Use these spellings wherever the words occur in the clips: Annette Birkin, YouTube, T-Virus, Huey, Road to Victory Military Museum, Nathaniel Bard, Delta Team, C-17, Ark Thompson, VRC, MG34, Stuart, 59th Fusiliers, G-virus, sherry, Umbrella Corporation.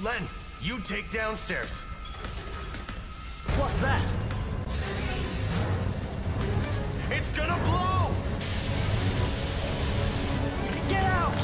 Len, you take downstairs. What's that? It's gonna blow! Get out!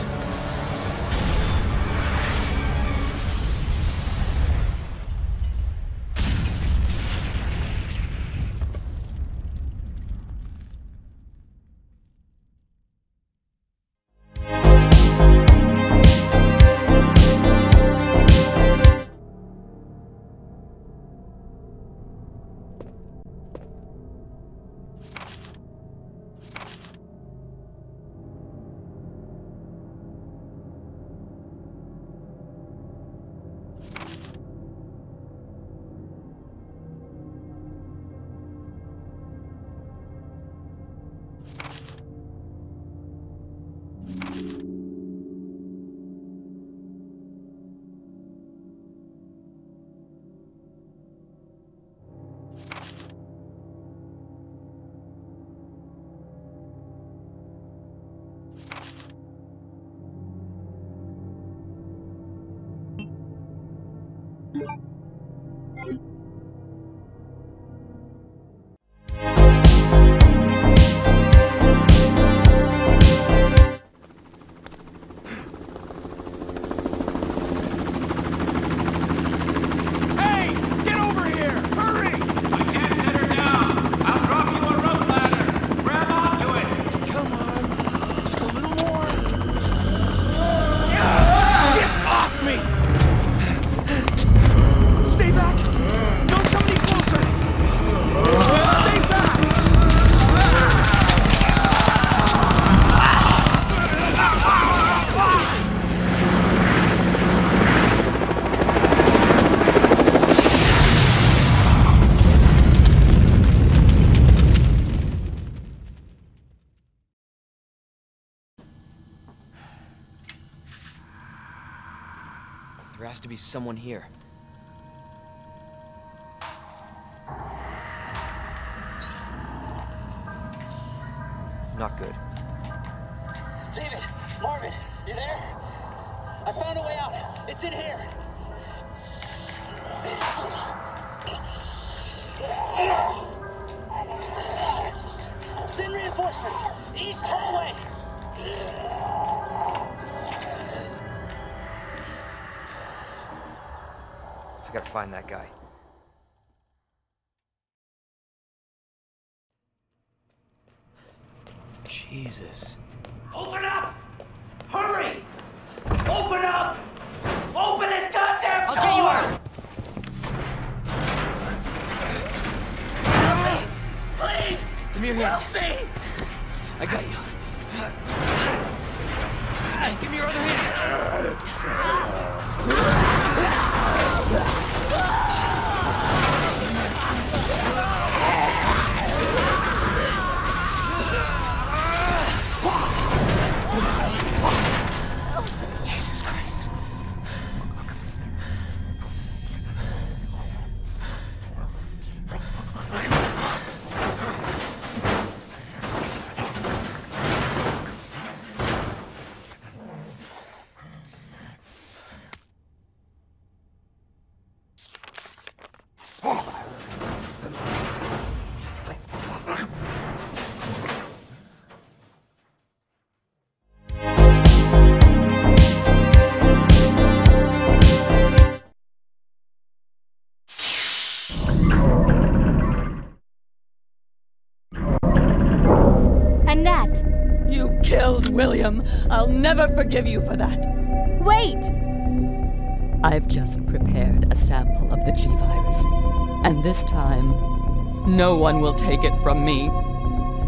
There has to be someone here. Not good. David! Marvin! You there? I found a way out! It's in here! Send reinforcements! East hallway! I gotta find that guy. Jesus. Open up! Hurry! Open up! Open this goddamn door! I'll get you out! Help me! Please! Give me your hand. Help me! I got you. Give me your other hand. Jesus Christ. William, I'll never forgive you for that. Wait! I've just prepared a sample of the G-virus. And this time, no one will take it from me.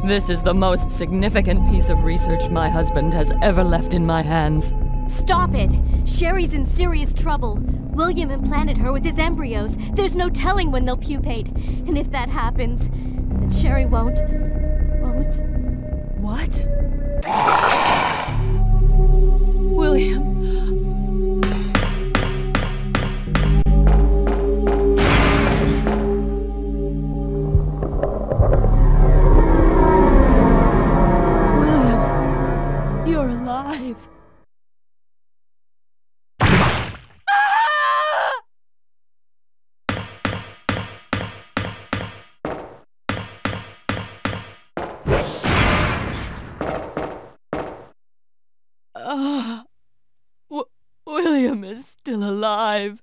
This is the most significant piece of research my husband has ever left in my hands. Stop it! Sherry's in serious trouble. William implanted her with his embryos. There's no telling when they'll pupate. And if that happens, then Sherry won't... What? William. William, you're alive. Ah! Ah, William is still alive.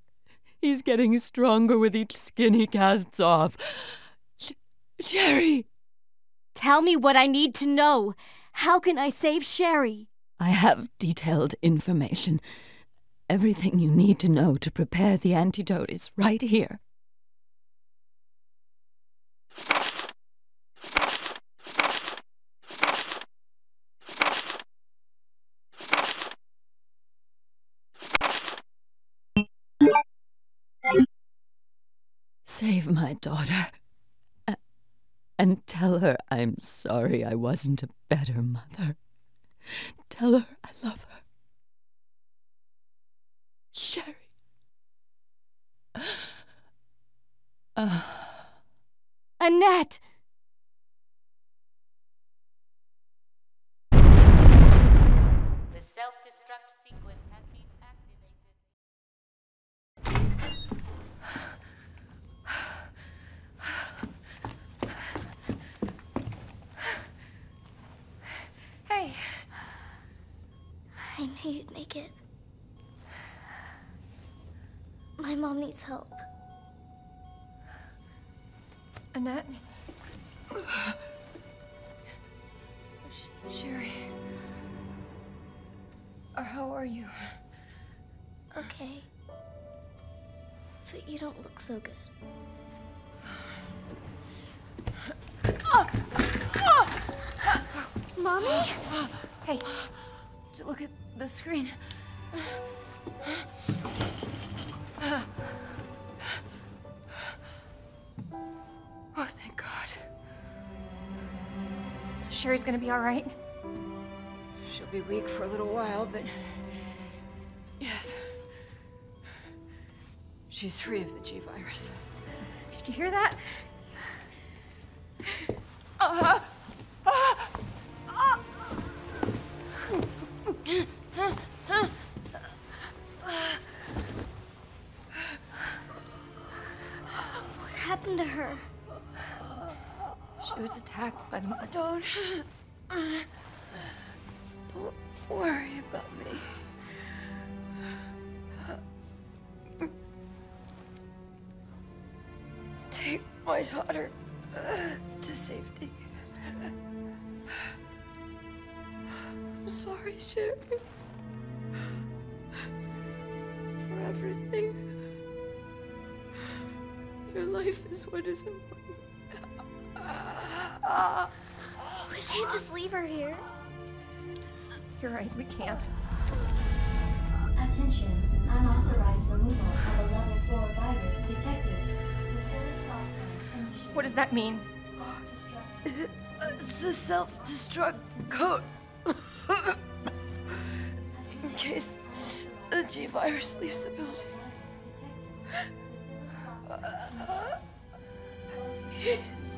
He's getting stronger with each skin he casts off. Sherry! Tell me what I need to know. How can I save Sherry? I have detailed information. Everything you need to know to prepare the antidote is right here. Save my daughter. And tell her I'm sorry I wasn't a better mother. Tell her I love her. Sherry. Annette! The self-destruct sequence has been activated. Hey. I knew you'd make it. My mom needs help. Annette? Sherry. How are you? Okay. But you don't look so good. Mommy? Hey, look at the screen. Oh, thank God. So Sherry's gonna be all right? She'll be weak for a little while, but yes. She's free of the G-virus. Did you hear that? Don't worry about me. Take my daughter to safety. I'm sorry, Sherry, for everything. Your life is what is important. We can't just leave her here. You're right, we can't. Attention, unauthorized removal of a level 4 virus detected. What does that mean? It's a self-destruct code. In case the G-virus leaves the building. Please.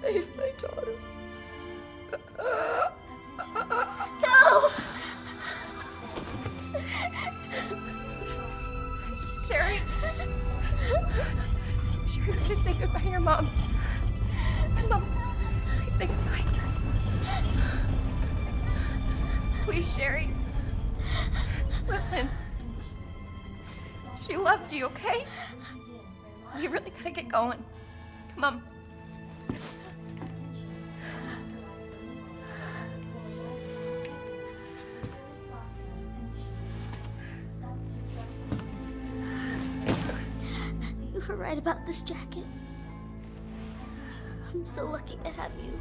Save my daughter. No! Sherry. Sherry, please say goodbye to your mom. Mom, please say goodbye. Please, Sherry. Listen. She loved you, okay? You really gotta get going. Come on. You were right about this jacket. I'm so lucky to have you.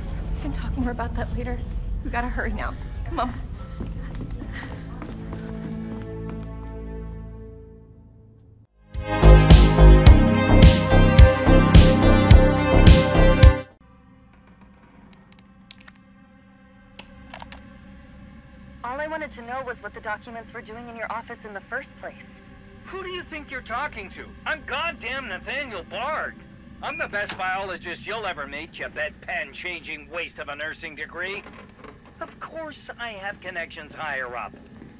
So we can talk more about that later. We gotta hurry now. Come on. To know was what the documents were doing in your office in the first place. Who do you think you're talking to? I'm goddamn Nathaniel Bard. I'm the best biologist you'll ever meet, you bedpan-changing waste of a nursing degree. Of course I have connections higher up.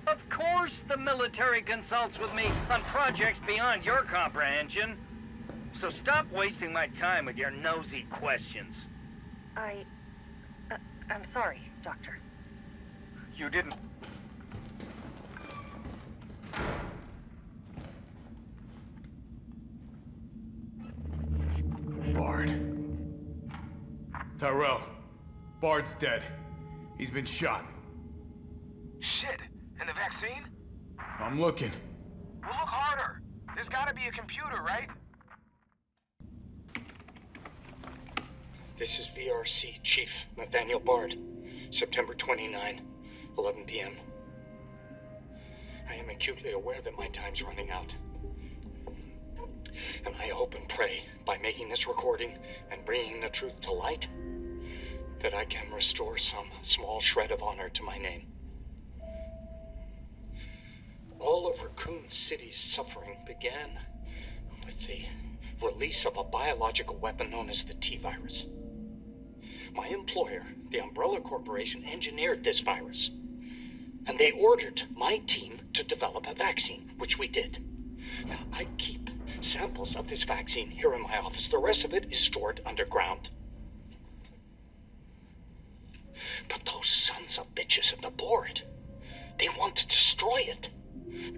Of course the military consults with me on projects beyond your comprehension. So stop wasting my time with your nosy questions. I... I'm sorry, Doctor. You didn't... Bard. Tyrell. Bard's dead. He's been shot. Shit. And the vaccine? I'm looking. Well, look harder. There's gotta be a computer, right? This is VRC Chief Nathaniel Bard, September 29, 11 p.m. I am acutely aware that my time's running out. And I hope and pray, by making this recording and bringing the truth to light, that I can restore some small shred of honor to my name. All of Raccoon City's suffering began with the release of a biological weapon known as the T-Virus. My employer, the Umbrella Corporation, engineered this virus, and they ordered my team to develop a vaccine, which we did. Now, I keep samples of this vaccine here in my office. The rest of it is stored underground. But those sons of bitches at the board, they want to destroy it.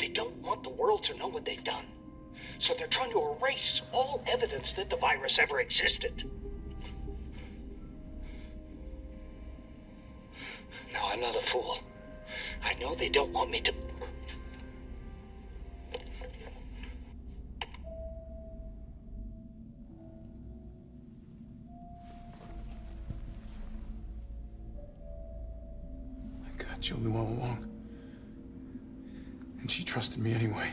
They don't want the world to know what they've done. So they're trying to erase all evidence that the virus ever existed. Now, I'm not a fool. I know they don't want me to... Jill knew all along, and she trusted me anyway.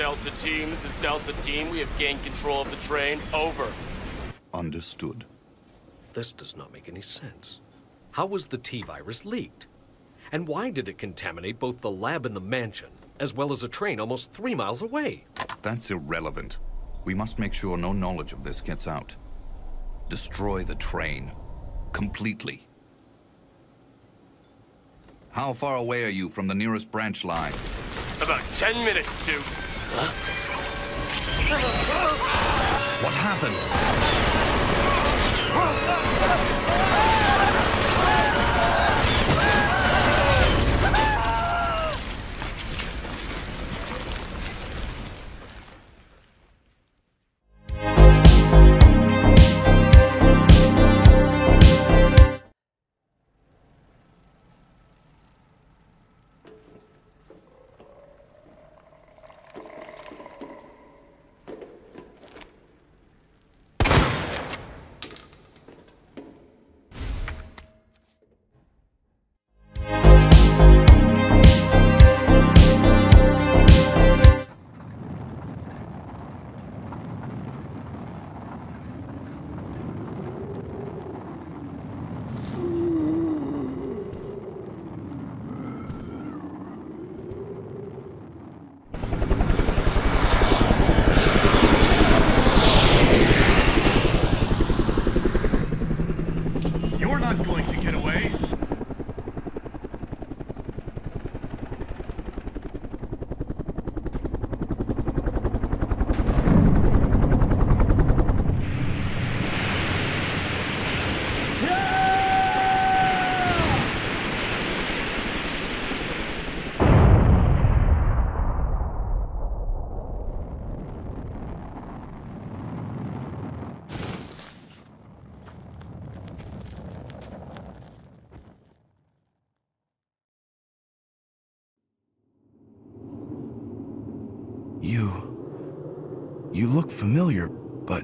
Delta Team. This is Delta Team. We have gained control of the train. Over. Understood. This does not make any sense. How was the T-Virus leaked? And why did it contaminate both the lab and the mansion, as well as a train almost 3 miles away? That's irrelevant. We must make sure no knowledge of this gets out. Destroy the train. Completely. How far away are you from the nearest branch line? About 10 minutes, Duke. Huh? What happened? You look familiar, but...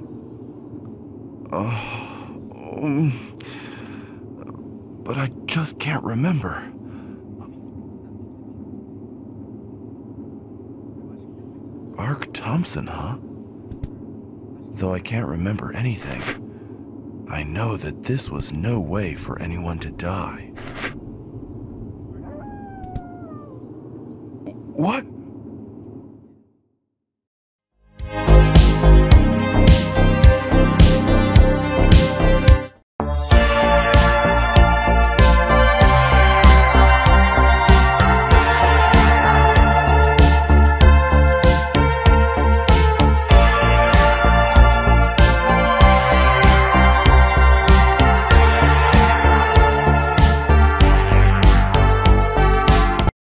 but I just can't remember. Ark Thompson, huh? Though I can't remember anything, I know that this was no way for anyone to die. What?